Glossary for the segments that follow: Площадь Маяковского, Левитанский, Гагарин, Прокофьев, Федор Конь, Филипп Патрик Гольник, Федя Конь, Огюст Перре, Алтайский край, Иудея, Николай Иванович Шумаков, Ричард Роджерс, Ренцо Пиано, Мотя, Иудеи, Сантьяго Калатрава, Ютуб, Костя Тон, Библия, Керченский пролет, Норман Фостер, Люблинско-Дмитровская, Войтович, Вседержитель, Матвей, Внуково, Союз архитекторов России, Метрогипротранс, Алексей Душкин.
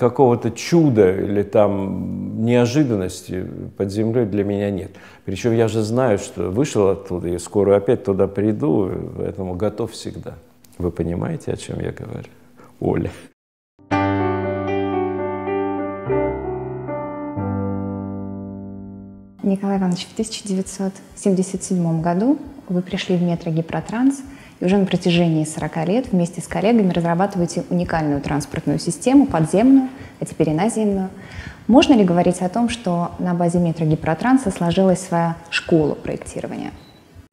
какого-то чуда или там неожиданности под землей для меня нет. Причем я же знаю, что вышел оттуда и скоро опять туда приду, поэтому готов всегда. Вы понимаете, о чем я говорю, Оля? Николай Иванович, в 1977 году вы пришли в Метрогипротранс и уже на протяжении 40 лет вместе с коллегами разрабатываете уникальную транспортную систему, подземную, а теперь и наземную. Можно ли говорить о том, что на базе Метрогипротранса сложилась своя школа проектирования?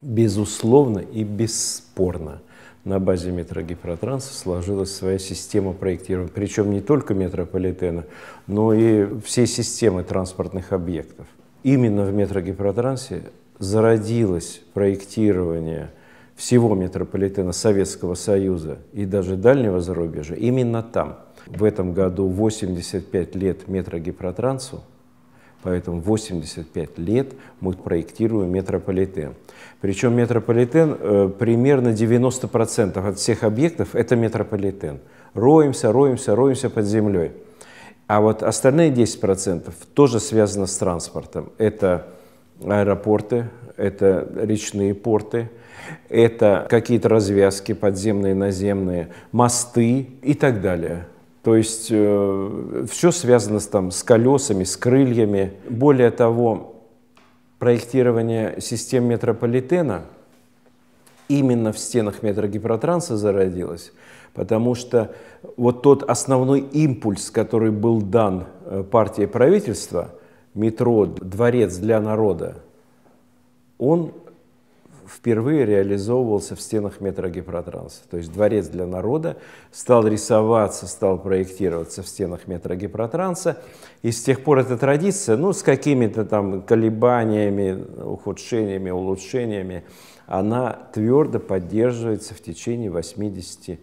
Безусловно и бесспорно. На базе Метрогипротранса сложилась своя система проектирования, причем не только метрополитена, но и всей системы транспортных объектов. Именно в Метрогипротрансе зародилось проектирование всего метрополитена Советского Союза и даже дальнего зарубежья. Именно там. В этом году 85 лет Метрогипротрансу, поэтому 85 лет мы проектируем метрополитен. Причем метрополитен примерно 90% от всех объектов — это метрополитен. Роемся, роемся, роемся под землей. А вот остальные 10% тоже связано с транспортом. Это аэропорты, это речные порты, это какие-то развязки подземные, наземные, мосты и так далее. То есть все связано с колесами, с крыльями. Более того, проектирование систем метрополитена именно в стенах Метрогипротранса зародилось. Потому что вот тот основной импульс, который был дан партии правительства, метро, дворец для народа, он впервые реализовывался в стенах Метрогипротранса. То есть дворец для народа стал рисоваться, стал проектироваться в стенах Метрогипротранса. И с тех пор эта традиция, ну, с какими-то там колебаниями, ухудшениями, улучшениями, она твердо поддерживается в течение 85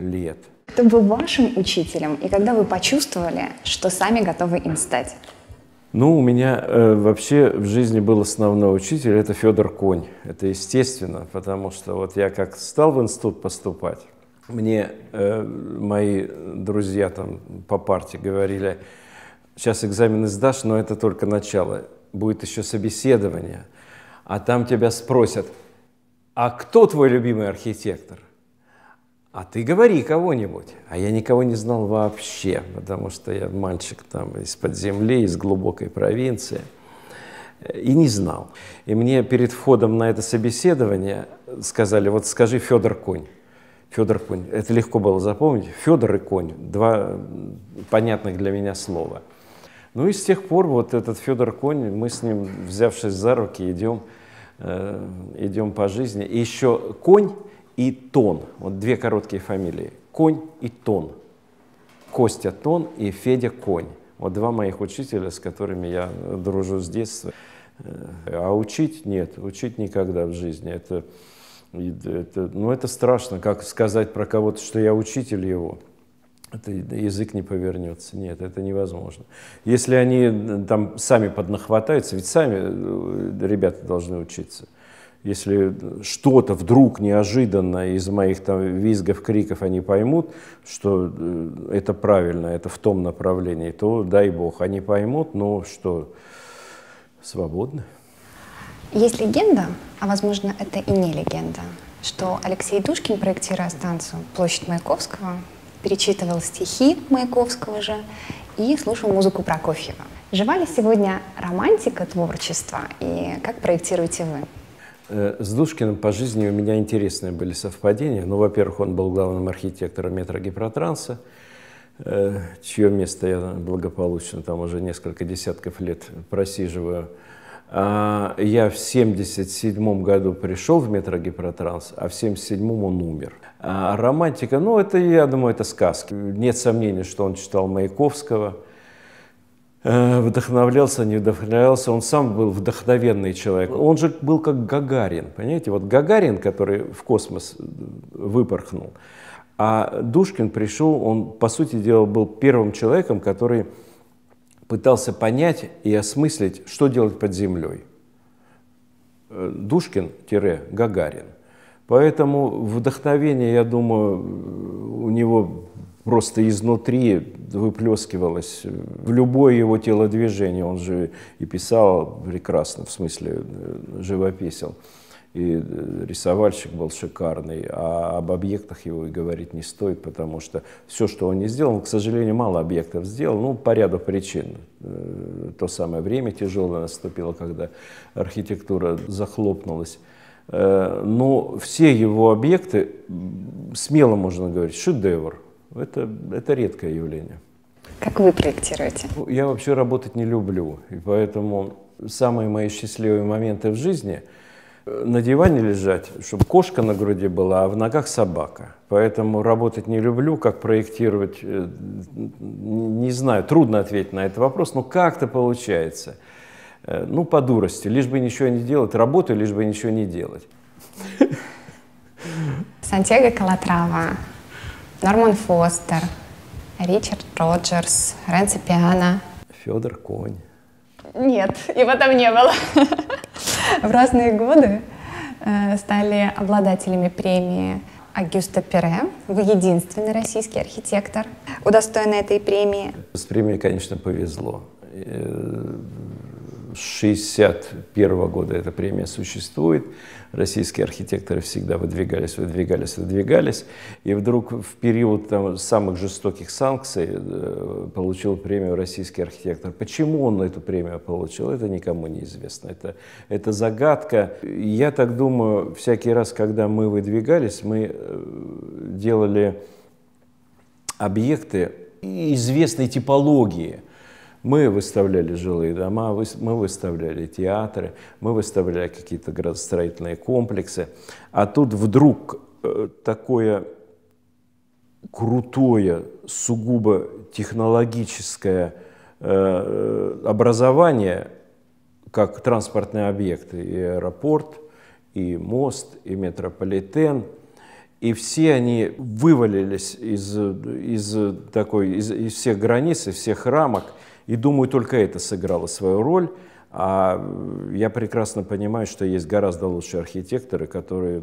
лет. Кто был вашим учителем, и когда вы почувствовали, что сами готовы им стать? Ну, у меня вообще в жизни был основной учитель, это Федор Конь. Это естественно, потому что вот я как стал в институт поступать, мне мои друзья там по парте говорили: сейчас экзамены сдашь, но это только начало, будет еще собеседование, а там тебя спросят: а кто твой любимый архитектор? А ты говори кого-нибудь. А я никого не знал вообще, потому что я мальчик там из-под земли, из глубокой провинции, и не знал. И мне перед входом на это собеседование сказали: вот скажи Федор Конь. Федор Конь. Это легко было запомнить. Федор и Конь. Два понятных для меня слова. Ну и с тех пор вот этот Федор Конь, мы с ним, взявшись за руки, идем по жизни. И еще Конь и Тон. Вот две короткие фамилии. Конь и Тон. Костя Тон и Федя Конь. Вот два моих учителя, с которыми я дружу с детства. А учить нет, учить никогда в жизни. Это страшно, как сказать про кого-то, что я учитель его. Это язык не повернется. Нет, это невозможно. Если они там сами поднахватаются, ведь сами ребята должны учиться. Если что-то вдруг неожиданно из моих там визгов, криков они поймут, что это правильно, это в том направлении, то дай бог, они поймут, но что, свободно. Есть легенда, а возможно это и не легенда, что Алексей Душкин, проектируя станцию «Площадь Маяковского», перечитывал стихи Маяковского же и слушал музыку Прокофьева. Жива ли сегодня романтика творчества и как проектируете вы? С Душкиным по жизни у меня интересные были совпадения. Ну, во-первых, он был главным архитектором Метрогипротранса, чье место я благополучно там уже несколько десятков лет просиживаю. А я в 1977 году пришел в Метрогипротранс, а в 1977 он умер. А романтика, ну, это, я думаю, это сказки. Нет сомнений, что он читал Маяковского. Вдохновлялся, не вдохновлялся, он сам был вдохновенный человек. Он же был как Гагарин, понимаете? Вот Гагарин, который в космос выпорхнул, а Душкин пришел, он, по сути дела, был первым человеком, который пытался понять и осмыслить, что делать под землей. Душкин-Гагарин. Поэтому вдохновение, я думаю, у него просто изнутри выплескивалось в любое его телодвижение. Он же и писал прекрасно, в смысле живописал. И рисовальщик был шикарный, а об объектах его и говорить не стоит, потому что все, что он не сделал, он, к сожалению, мало объектов сделал, ну, по ряду причин. То самое время тяжелое наступило, когда архитектура захлопнулась. Но все его объекты, смело можно говорить, шедевр. Это редкое явление. Как вы проектируете? Я вообще работать не люблю, и поэтому самые мои счастливые моменты в жизни — на диване лежать, чтобы кошка на груди была, а в ногах собака. Поэтому работать не люблю, как проектировать, не знаю, трудно ответить на этот вопрос, но как-то получается. Ну, по дурости, лишь бы ничего не делать, работаю, лишь бы ничего не делать. Сантьяго Калатрава, Норман Фостер, Ричард Роджерс, Ренцо Пиано. Федор Конь. Нет, его там не было. В разные годы стали обладателями премии Огюста Перре. Вы единственный российский архитектор, удостоенный этой премии. С премией, конечно, повезло. С 1961 года эта премия существует. Российские архитекторы всегда выдвигались. И вдруг в период там, самых жестоких санкций получил премию российский архитектор. Почему он эту премию получил, это никому не известно. Это загадка. Я так думаю, всякий раз, когда мы выдвигались, мы делали объекты известной типологии. Мы выставляли жилые дома, мы выставляли театры, мы выставляли какие-то градостроительные комплексы. А тут вдруг такое крутое, сугубо технологическое образование, как транспортные объекты, и аэропорт, и мост, и метрополитен, и все они вывалились из всех границ, из всех рамок. И думаю, только это сыграло свою роль. А я прекрасно понимаю, что есть гораздо лучшие архитекторы, которые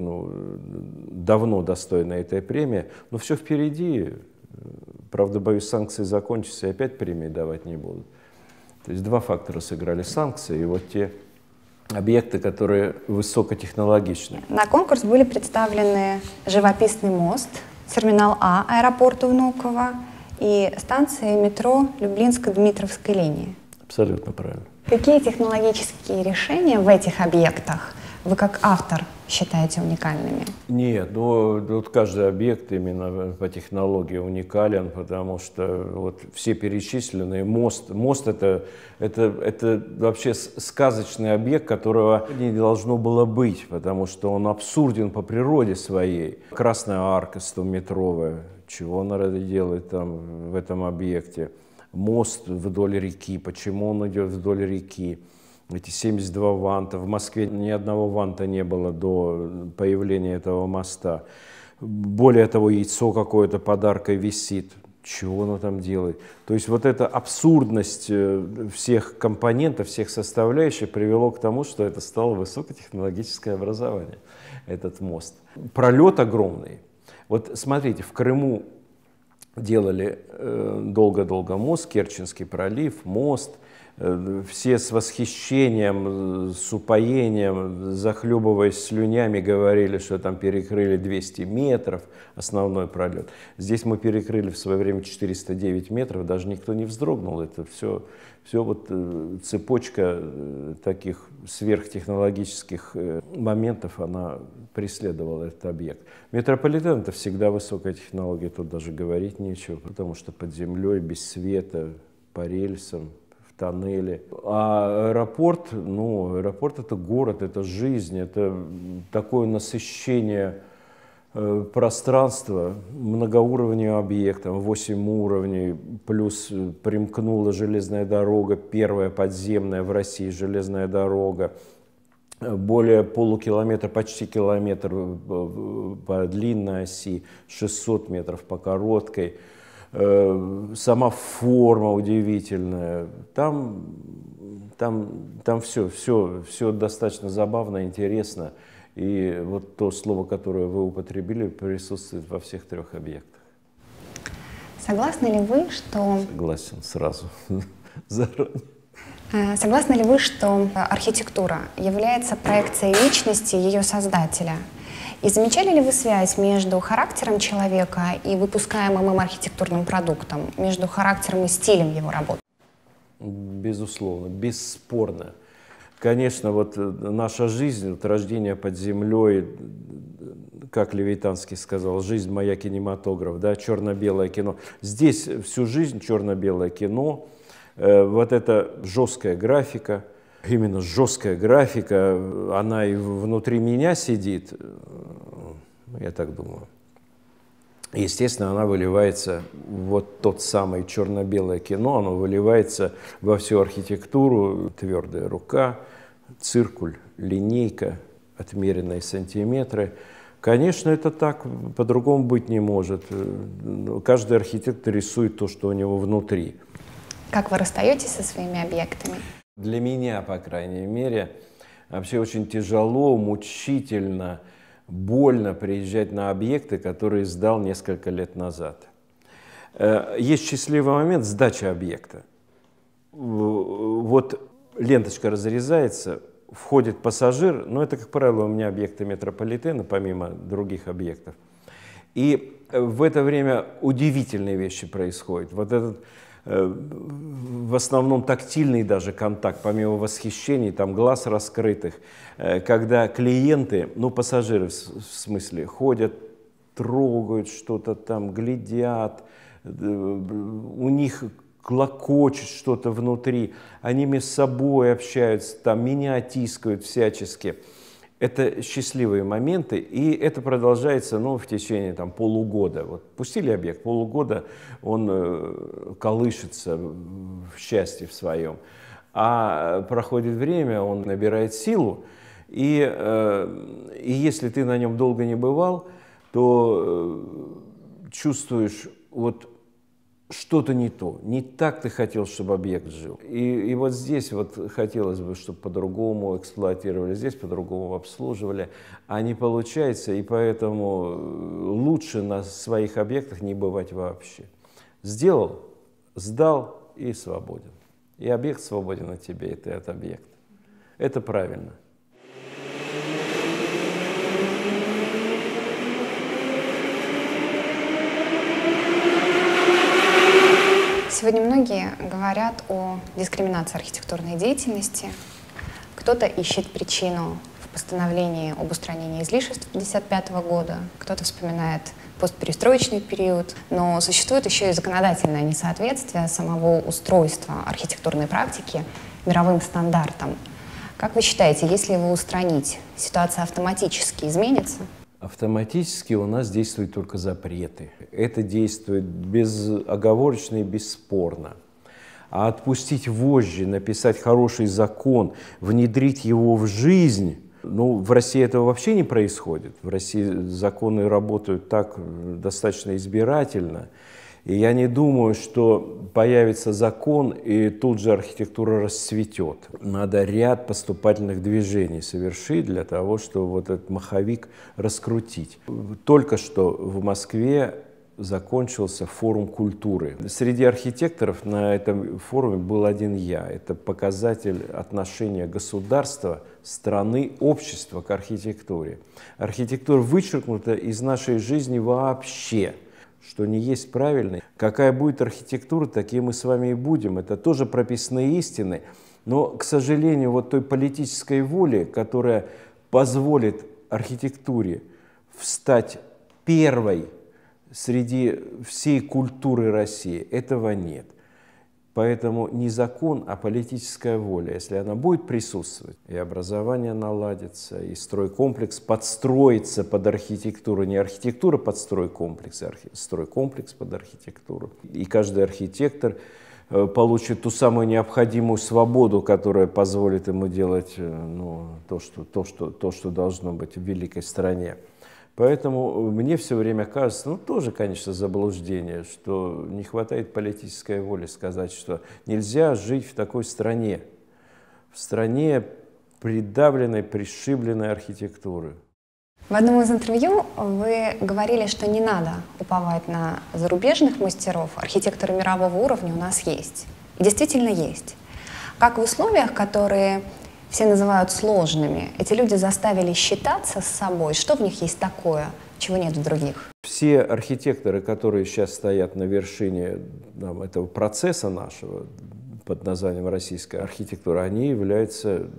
давно достойны этой премии. Но все впереди. Правда, боюсь, санкции закончатся, и опять премии давать не будут. То есть два фактора сыграли: санкции и вот те объекты, которые высокотехнологичны. На конкурс были представлены живописный мост, терминал А аэропорта Внуково, и станция метро Люблинско-Дмитровской линии. Абсолютно правильно. Какие технологические решения в этих объектах вы как автор считаете уникальными? Нет, ну вот каждый объект именно по технологии уникален, потому что вот все перечисленные, мост это вообще сказочный объект, которого не должно было быть, потому что он абсурден по природе своей. Красная арка 100-метровая. Чего она делает там, в этом объекте? Мост вдоль реки, почему он идет вдоль реки? Эти 72 ванта. В Москве ни одного ванта не было до появления этого моста. Более того, яйцо какое-то подарка висит. Чего оно там делает? То есть вот эта абсурдность всех компонентов, всех составляющих привело к тому, что это стало высокотехнологическое образование, этот мост. Пролет огромный. Вот смотрите, в Крыму делали долго-долго мост, Керченский пролив, мост. Все с восхищением, с упоением, захлебываясь слюнями, говорили, что там перекрыли 200 метров, основной пролет. Здесь мы перекрыли в свое время 409 метров, даже никто не вздрогнул. Это все вот цепочка таких сверхтехнологических моментов, она преследовала этот объект. Метрополитен — это всегда высокая технология, тут даже говорить нечего, потому что под землей, без света, по рельсам, в тоннеле. А аэропорт, аэропорт — это город, это жизнь, это такое насыщение пространство многоуровневым объектом, 8 уровней, плюс примкнула железная дорога, первая подземная в России железная дорога, более полукилометра, почти километр по длинной оси, 600 метров по короткой, сама форма удивительная, там все достаточно забавно, интересно. И вот то слово, которое вы употребили, присутствует во всех трех объектах. Согласны ли вы, что... Согласен сразу. Заранее. Согласны ли вы, что архитектура является проекцией личности ее создателя? И замечали ли вы связь между характером человека и выпускаемым им архитектурным продуктом, между характером и стилем его работы? Безусловно, бесспорно. Конечно, вот наша жизнь, вот рождение под землей, как Левитанский сказал, жизнь моя кинематограф, да, черно-белое кино. Здесь всю жизнь черно-белое кино, вот эта жесткая графика, именно жесткая графика, она и внутри меня сидит, я так думаю. Естественно, она выливается, вот тот самый черно-белое кино, оно выливается во всю архитектуру. Твердая рука, циркуль, линейка, отмеренные сантиметры. Конечно, это так, по-другому быть не может. Каждый архитектор рисует то, что у него внутри. Как вы расстаетесь со своими объектами? Для меня, по крайней мере, вообще очень тяжело, мучительно, больно приезжать на объекты, которые сдал несколько лет назад. Есть счастливый момент сдачи объекта. Вот ленточка разрезается, входит пассажир, но это, как правило, у меня объекты метрополитена, помимо других объектов. И в это время удивительные вещи происходят. Вот этот в основном тактильный даже контакт, помимо восхищений, там глаз раскрытых, когда клиенты, ну пассажиры в смысле, ходят, трогают что-то там, глядят, у них клокочет что-то внутри, они между собой общаются, там меня тискают всячески. Это счастливые моменты, и это продолжается, ну, в течение там, полугода. Вот пустили объект, полугода он колышется в счастье в своем. А проходит время, он набирает силу, и если ты на нем долго не бывал, то чувствуешь, вот что-то не то, не так ты хотел, чтобы объект жил. И вот здесь вот хотелось бы, чтобы по-другому эксплуатировали, здесь по-другому обслуживали, а не получается, и поэтому лучше на своих объектах не бывать вообще. Сделал, сдал и свободен. И объект свободен от тебя, и ты от объекта. Это правильно. Сегодня многие говорят о дискриминации архитектурной деятельности. Кто-то ищет причину в постановлении об устранении излишеств 1955 года, кто-то вспоминает постперестроечный период, но существует еще и законодательное несоответствие самого устройства архитектурной практики мировым стандартам. Как вы считаете, если его устранить, ситуация автоматически изменится? Автоматически у нас действуют только запреты. Это действует безоговорочно и бесспорно. А отпустить вожжи, написать хороший закон, внедрить его в жизнь, ну, в России этого вообще не происходит. В России законы работают так достаточно избирательно. И я не думаю, что появится закон, и тут же архитектура расцветет. Надо ряд поступательных движений совершить для того, чтобы вот этот маховик раскрутить. Только что в Москве закончился форум культуры. Среди архитекторов на этом форуме был один я. Это показатель отношения государства, страны, общества к архитектуре. Архитектура вычеркнута из нашей жизни вообще. Что не есть правильный. Какая будет архитектура, такие мы с вами и будем. Это тоже прописные истины. Но, к сожалению, вот той политической воли, которая позволит архитектуре встать первой среди всей культуры России, этого нет. Поэтому не закон, а политическая воля. Если она будет присутствовать, и образование наладится, и стройкомплекс подстроится под архитектуру. Не архитектура под стройкомплекс, а стройкомплекс под архитектуру. И каждый архитектор получит ту самую необходимую свободу, которая позволит ему делать, ну, то, что должно быть в великой стране. Поэтому мне все время кажется, ну тоже, конечно, заблуждение, что не хватает политической воли сказать, что нельзя жить в такой стране, в стране придавленной, пришибленной архитектуры. В одном из интервью вы говорили, что не надо уповать на зарубежных мастеров, архитекторы мирового уровня у нас есть. И действительно есть. Как в условиях, которые все называют сложными, эти люди заставили считаться с собой, что в них есть такое, чего нет в других? Все архитекторы, которые сейчас стоят на вершине этого процесса нашего, под названием российская архитектура, они являются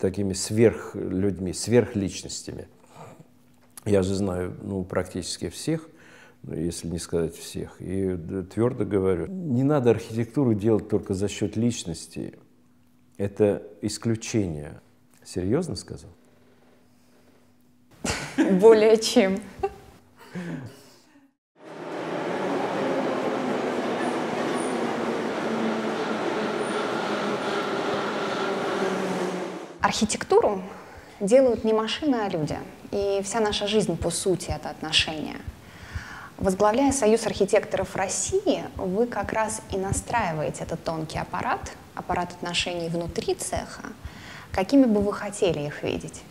такими сверхлюдьми, сверхличностями. Я же знаю, ну, практически всех, если не сказать всех, и твердо говорю, не надо архитектуру делать только за счет личности. Это исключение. Серьезно сказал? Более чем. Архитектуру делают не машины, а люди. И вся наша жизнь, по сути, это отношения. Возглавляя Союз архитекторов России, вы как раз и настраиваете этот тонкий аппарат, аппарат отношений внутри цеха, какими бы вы хотели их видеть?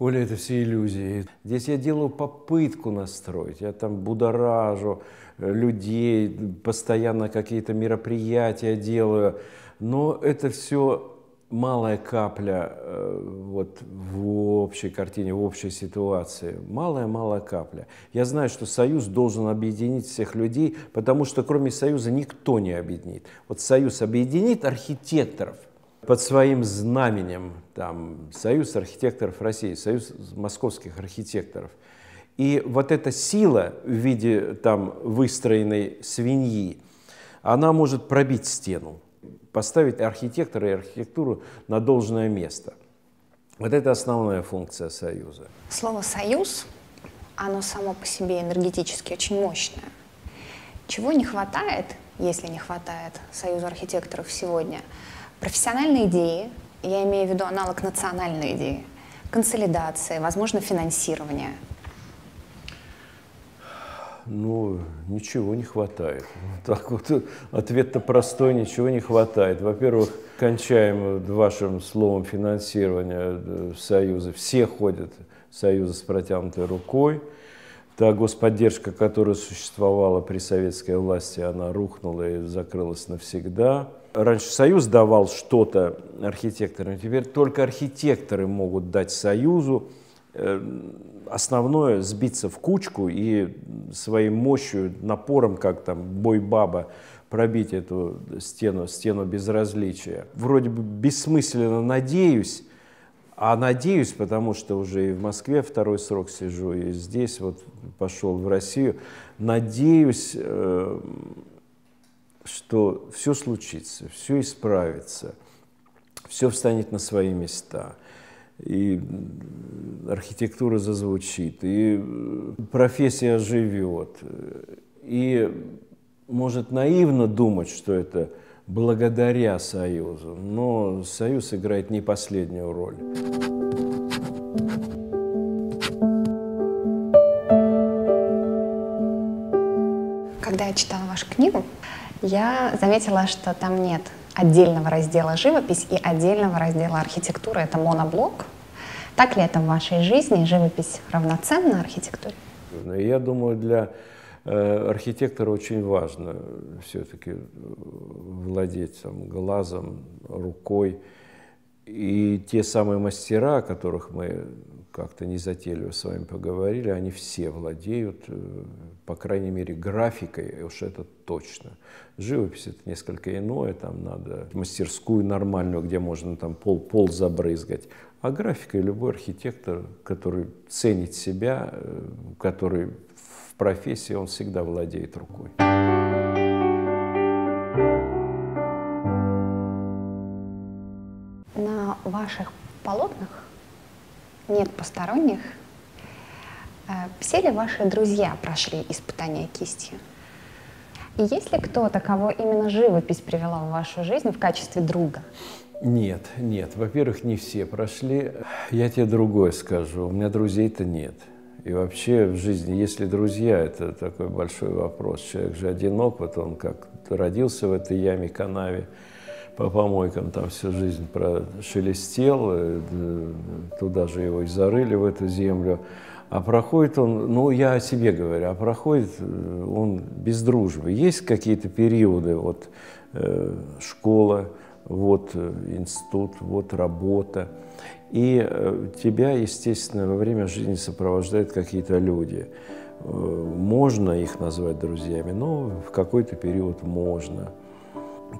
Оля, это все иллюзии. Здесь я делаю попытку настроить, я там будоражу людей, постоянно какие-то мероприятия делаю, но это все малая капля вот в общей картине, в общей ситуации. Малая-малая капля. Я знаю, что Союз должен объединить всех людей, потому что кроме Союза никто не объединит. Вот Союз объединит архитекторов под своим знаменем. Там, Союз архитекторов России, Союз московских архитекторов. И вот эта сила в виде там выстроенной свиньи, она может пробить стену, поставить архитектора и архитектуру на должное место. Вот это основная функция Союза. Слово «союз», оно само по себе энергетически очень мощное. Чего не хватает, если не хватает Союзу архитекторов сегодня? Профессиональные идеи, я имею в виду аналог национальной идеи, консолидации, возможно, финансирование. Ну, ничего не хватает. Так вот, ответ-то простой, ничего не хватает. Во-первых, кончаем вашим словом финансирование Союза. Все ходят в Союзы с протянутой рукой. Та господдержка, которая существовала при советской власти, она рухнула и закрылась навсегда. Раньше Союз давал что-то архитекторам, теперь только архитекторы могут дать Союзу. Основное — сбиться в кучку и своей мощью, напором, как там бой-баба, пробить эту стену безразличия. Вроде бы бессмысленно надеюсь, а надеюсь, потому что уже и в Москве второй срок сижу, и здесь вот пошел в Россию, надеюсь, что все случится, все исправится, все встанет на свои места. И архитектура зазвучит, и профессия живет. И может наивно думать, что это благодаря Союзу, но Союз играет не последнюю роль. Когда я читала вашу книгу, я заметила, что там нет отдельного раздела живопись и отдельного раздела архитектура. Это моноблок. Так ли это в вашей жизни? Живопись равноценна архитектуре? Я думаю, для архитектора очень важно все-таки владеть там глазом, рукой. И те самые мастера, о которых мы как-то незатейливо с вами поговорили, они все владеют, по крайней мере, графикой, уж это точно. Живопись — это несколько иное, там надо мастерскую нормальную, где можно там пол забрызгать. А графикой любой архитектор, который ценит себя, который в профессии, он всегда владеет рукой. На ваших полотнах нет посторонних. Все ли ваши друзья прошли испытания кистью? И есть ли кто-то, кого именно живопись привела в вашу жизнь в качестве друга? Нет, нет. Во-первых, не все прошли. Я тебе другое скажу. У меня друзей-то нет. И вообще в жизни, если друзья, это такой большой вопрос. Человек же одинок, вот он как родился в этой яме-канаве, по помойкам там всю жизнь прошелестел, туда же его и зарыли, в эту землю. А проходит он, ну, я о себе говорю, а проходит он без дружбы. Есть какие-то периоды, вот школа, вот институт, вот работа. И тебя, естественно, во время жизни сопровождают какие-то люди. Можно их назвать друзьями, но в какой-то период можно.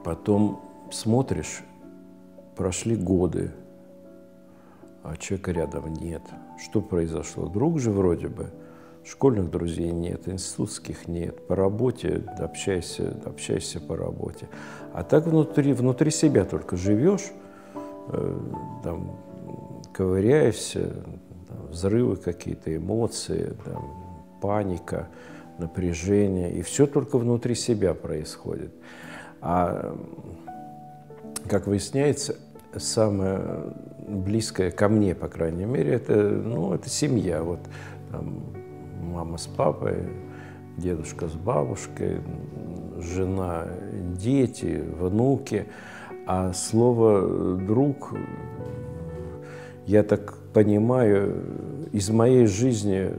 Потом смотришь, прошли годы, а человека рядом нет. Что произошло? Друг же вроде бы. Школьных друзей нет, институтских нет. По работе общайся по работе. А так внутри себя только живешь, там, ковыряешься, там, взрывы какие-то, эмоции, там, паника, напряжение. И все только внутри себя происходит. А, как выясняется, самое близкое ко мне, по крайней мере, это семья. Вот, там, мама с папой, дедушка с бабушкой, жена, дети, внуки. А слово «друг», я так понимаю, из моей жизни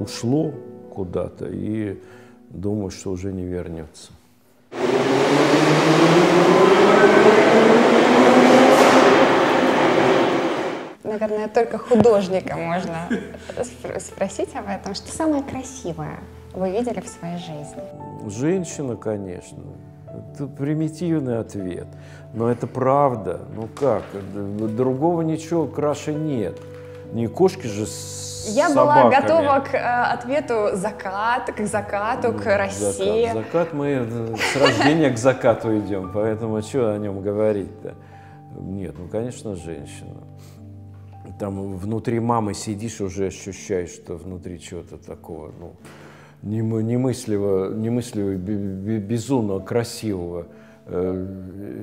ушло куда-то и думаю, что уже не вернется. Наверное, только художника можно спросить об этом. Что самое красивое вы видели в своей жизни? Женщина, конечно. Это примитивный ответ. Но это правда. Ну как? Другого ничего краше нет. Не кошки же с собаками. Я была готова к ответу закат, к закату, к России. Закат. Мы с рождения к закату идем. Поэтому что о нем говорить-то? Нет, ну, конечно, женщина. Там внутри мамы сидишь, уже ощущаешь, что внутри чего-то такого, ну, немыслимо безумно красивого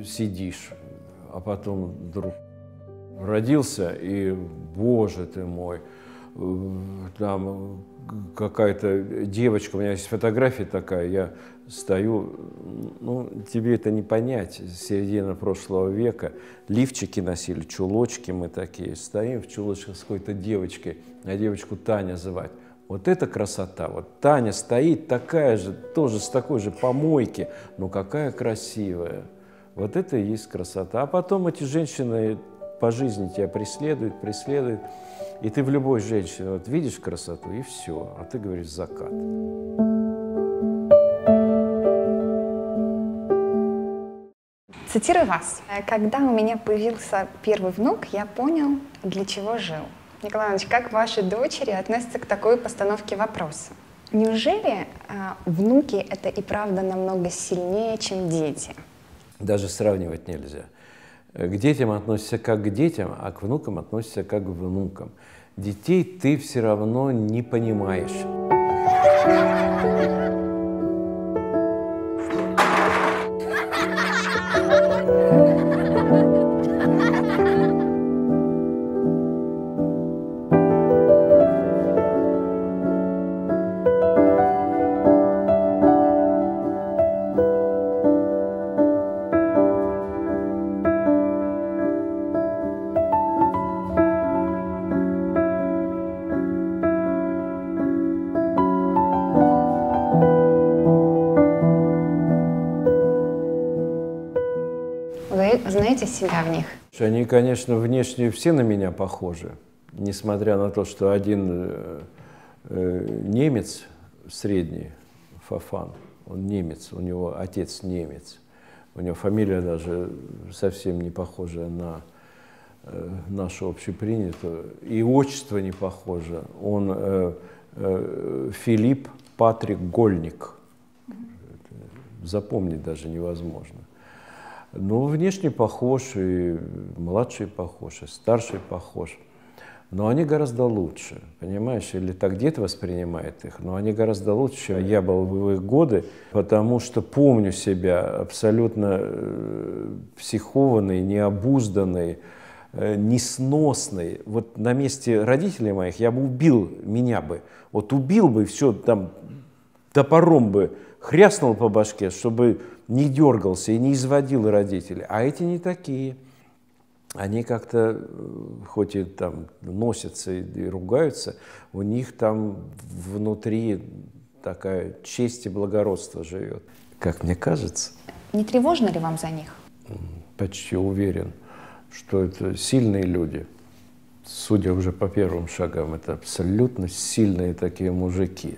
сидишь, а потом вдруг родился, и, боже ты мой, там какая-то девочка, у меня есть фотография такая, я стою, ну, тебе это не понять, середина прошлого века, лифчики носили, чулочки мы такие, стоим в чулочках с какой-то девочкой, а девочку Таня звать. Вот это красота, вот Таня стоит такая же, тоже с такой же помойки, но какая красивая. Вот это и есть красота. А потом эти женщины по жизни тебя преследуют, и ты в любой женщине вот видишь красоту, и все, а ты говоришь «закат». Цитирую вас. Когда у меня появился первый внук, я понял, для чего жил. Николай Иванович, как ваши дочери относятся к такой постановке вопроса? Неужели внуки — это и правда намного сильнее, чем дети? Даже сравнивать нельзя. К детям относятся как к детям, а к внукам относятся как к внукам. Детей ты все равно не понимаешь. Себя в них. Они, конечно, внешне все на меня похожи, несмотря на то, что один немец средний, Фафан, он немец, у него отец немец, у него фамилия даже совсем не похожая на нашу общепринятую, и отчество не похоже. Он Филипп Патрик Гольник, запомнить даже невозможно. Ну, внешне похож, и младший похож, и старший похож. Но они гораздо лучше, понимаешь? Или так дед воспринимает их, но они гораздо лучше, чем я был в их годы, потому что помню себя абсолютно психованный, необузданный, несносный. Вот на месте родителей моих я бы убил, меня бы. Вот убил бы, все, там, топором бы хряснул по башке, чтобы не дергался и не изводил родителей. А эти не такие. Они как-то, хоть и там носятся и ругаются, у них там внутри такая честь и благородство живет. Как мне кажется. Не тревожно ли вам за них? Почти уверен, что это сильные люди. Судя уже по первым шагам, это абсолютно сильные такие мужики.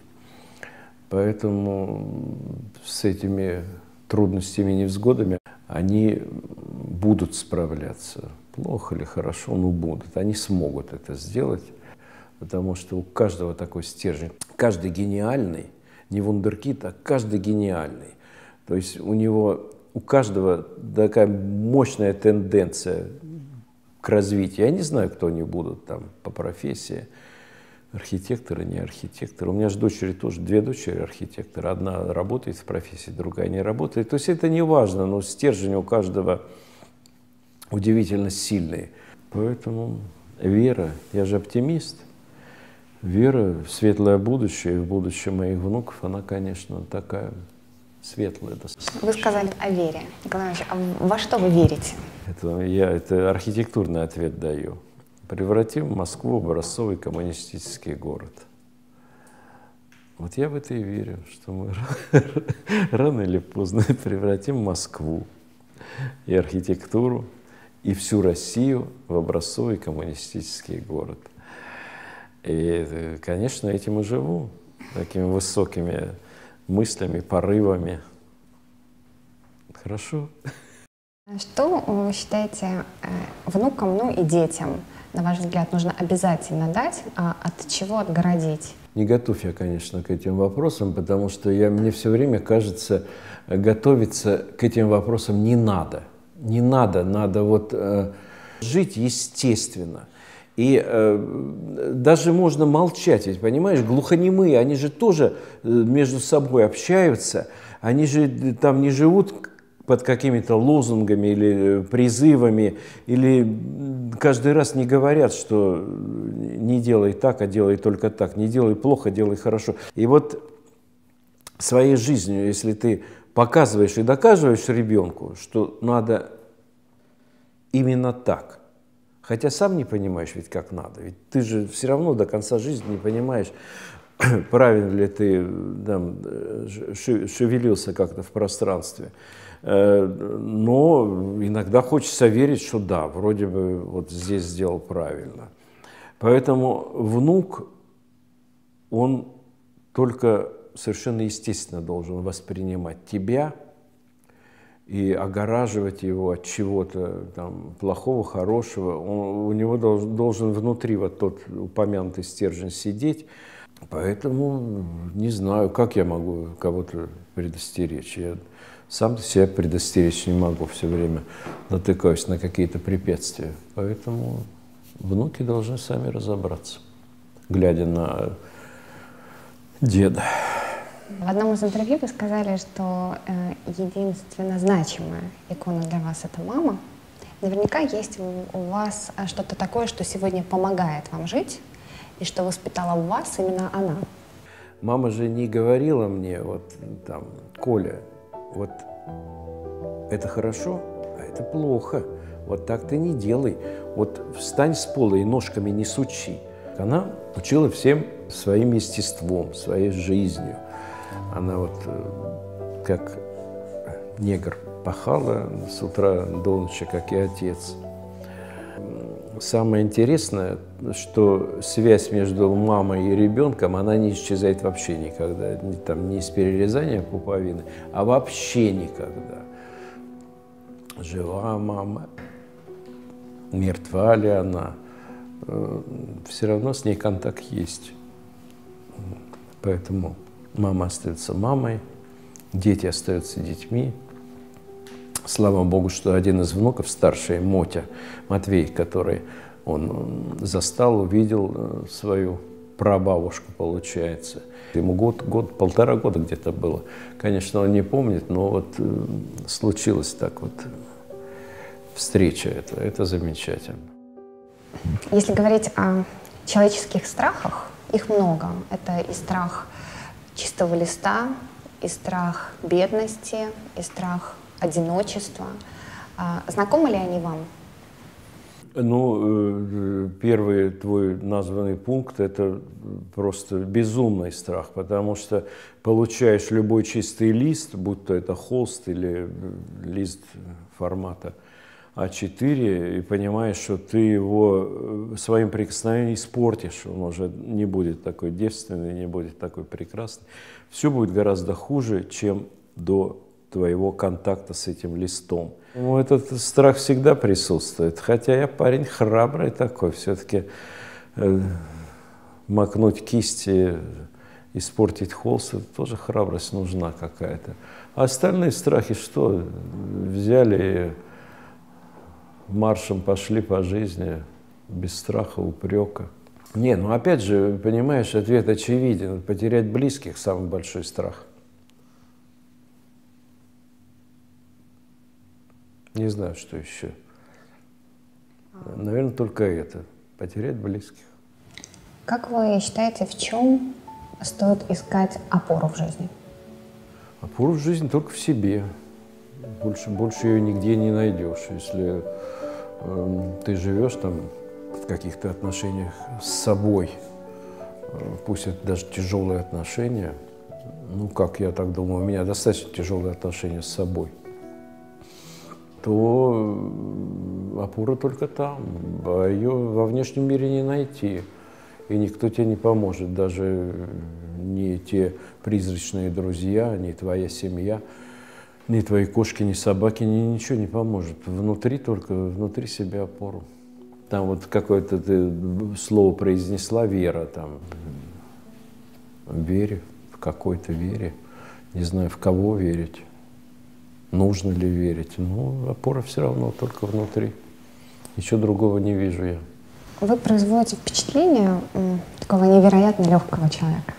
Поэтому с этими трудностями и невзгодами они будут справляться. Плохо или хорошо, но будут. Они смогут это сделать, потому что у каждого такой стержень. Каждый гениальный, не вундеркид, а каждый гениальный. То есть у каждого такая мощная тенденция к развитию. Я не знаю, кто они будут там по профессии. Архитекторы, не архитекторы. У меня же дочери тоже, две дочери архитектора. Одна работает в профессии, другая не работает. То есть это не важно, но стержень у каждого удивительно сильный. Поэтому вера, я же оптимист, вера в светлое будущее и в будущее моих внуков, она, конечно, такая светлая достаточно. Вы сказали о вере. Николай Иванович, а во что вы верите? Это архитектурный ответ даю. Превратим Москву в образцовый коммунистический город. Вот я в это и верю, что мы рано или поздно превратим Москву и архитектуру, и всю Россию в образцовый коммунистический город. И, конечно, этим и живу, такими высокими мыслями, порывами. Хорошо. Что вы считаете внукам, ну и детям, на ваш взгляд, нужно обязательно дать, а от чего отгородить? Не готов я, конечно, к этим вопросам, потому что мне все время кажется, готовиться к этим вопросам не надо. Не надо, надо вот жить естественно. И даже можно молчать, ведь, понимаешь, глухонемые, они же тоже между собой общаются, они же там не живут под какими-то лозунгами или призывами, или каждый раз не говорят, что не делай так, а делай только так, не делай плохо, делай хорошо. И вот своей жизнью, если ты показываешь и доказываешь ребенку, что надо именно так, хотя сам не понимаешь, ведь как надо, ведь ты же все равно до конца жизни не понимаешь, правильно ли ты там шевелился как-то в пространстве. Но иногда хочется верить, что да, вроде бы вот здесь сделал правильно. Поэтому внук, он только совершенно естественно должен воспринимать тебя и огораживать его от чего-то там плохого, хорошего. У него должен внутри вот тот упомянутый стержень сидеть. Поэтому не знаю, как я могу кого-то предостеречь. Я сам себя предостеречь не могу, все время натыкаюсь на какие-то препятствия. Поэтому внуки должны сами разобраться, глядя на деда. В одном из интервью вы сказали, что единственно значимая икона для вас — это мама. Наверняка есть у вас что-то такое, что сегодня помогает вам жить, и что воспитала в вас именно она. Мама же не говорила мне, вот там, Коля, вот это хорошо, а это плохо. Вот так ты не делай. Вот встань с пола и ножками не сучи. Она учила всем своим естеством, своей жизнью. Она вот как негр пахала с утра до ночи, как и отец. Самое интересное, что связь между мамой и ребенком, она не исчезает вообще никогда. Там, не из перерезания пуповины, а вообще никогда. Жива мама, мертва ли она, все равно с ней контакт есть. Поэтому мама остается мамой, дети остаются детьми. Слава Богу, что один из внуков, старший, Мотя, Матвей, который он застал, увидел свою прабабушку, получается. Ему полтора года где-то было. Конечно, он не помнит, но вот случилась так вот встреча. Это замечательно. Если говорить о человеческих страхах, их много. Это и страх чистого листа, и страх бедности, и страх одиночества. Знакомы ли они вам? Ну, первый твой названный пункт – это просто безумный страх, потому что получаешь любой чистый лист, будь то это холст или лист формата А4, и понимаешь, что ты его своим прикосновением испортишь, он уже не будет такой девственный, не будет такой прекрасный. Все будет гораздо хуже, чем до твоего контакта с этим листом. Ну, этот страх всегда присутствует, хотя я парень храбрый такой, все-таки макнуть кисти, испортить холст, это тоже храбрость нужна какая-то. А остальные страхи что? Взяли и маршем пошли по жизни, без страха, упрека. Не, ну опять же, понимаешь, ответ очевиден, потерять близких – самый большой страх. Не знаю, что еще. Наверное, только это. Потерять близких. Как вы считаете, в чем стоит искать опору в жизни? Опору в жизни только в себе. Больше ее нигде не найдешь. Если ты живешь там в каких-то отношениях с собой, пусть это даже тяжелые отношения, ну, как я так думаю, у меня достаточно тяжелые отношения с собой, то опора только там, а ее во внешнем мире не найти. И никто тебе не поможет, даже не те призрачные друзья, не твоя семья, не твои кошки, не собаки, ничего не поможет. Внутри только, внутри себя опору. Там вот какое-то ты слово произнесла, вера там. Вере, в какой-то вере, не знаю, в кого верить. Нужно ли верить? Ну, опора все равно только внутри. Ничего другого не вижу я. Вы производите впечатление такого невероятно легкого человека.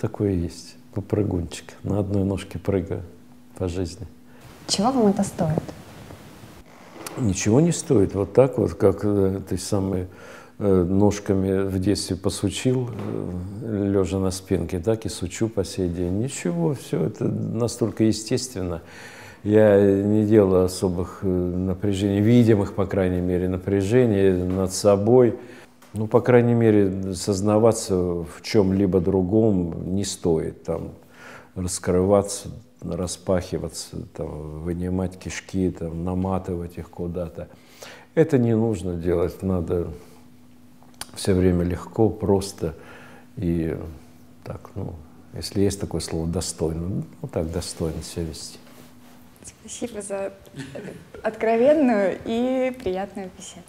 Такое есть. Попрыгунчик. На одной ножке прыгаю по жизни. Чего вам это стоит? Ничего не стоит. Вот так вот, как ты самый ножками в детстве посучил, лежа на спинке, так и сучу по сей день. Ничего, все это настолько естественно. Я не делаю особых напряжений, видимых, по крайней мере, напряжений над собой. Ну, по крайней мере, сознаваться в чем-либо другом не стоит. Там, раскрываться, распахиваться, там, вынимать кишки, там, наматывать их куда-то. Это не нужно делать, надо... Все время легко, просто и так, ну, если есть такое слово, достойно, ну так, достойно себя вести. Спасибо за откровенную и приятную беседу.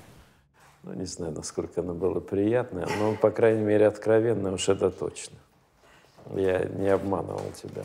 Ну, не знаю, насколько она была приятная, но, по крайней мере, откровенная уж это точно. Я не обманывал тебя.